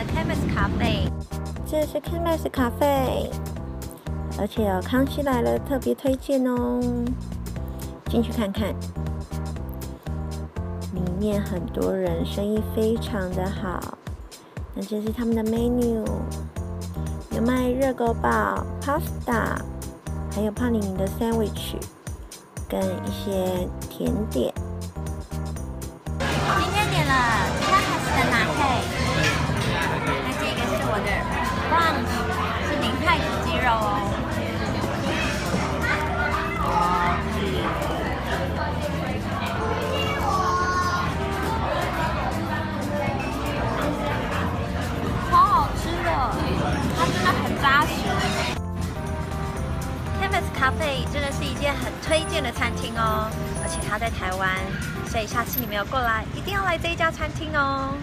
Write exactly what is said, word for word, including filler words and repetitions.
了 Campus Café， 这是 Campus Café， 而且有康熙来了特别推荐哦，进去看看，里面很多人，生意非常的好。那这是他们的 menu， 有卖热狗堡、pasta， 还有帕里尼的 sandwich， 跟一些甜点。 是明太子鸡肉哦，超好吃的，它真的很扎实。Campus Café真的是一间很推荐的餐厅哦，而且它在台湾，所以下次你们有过来，一定要来这一家餐厅哦。